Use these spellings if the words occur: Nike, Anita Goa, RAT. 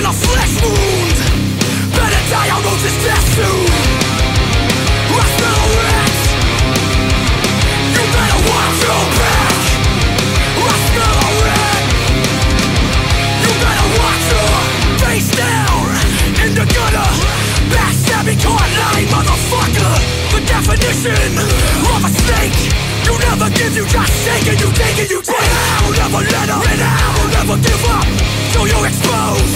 in a flesh wound. Better die almost as death soon. I smell a rat. You better watch your back. I smell a rat. You better watch your face down in the gutter. Backstabbing hardline motherfucker. The definition of a snake. You never give, you just shake and you take it, you take it. I'll never let up, I'll never give up till you're exposed.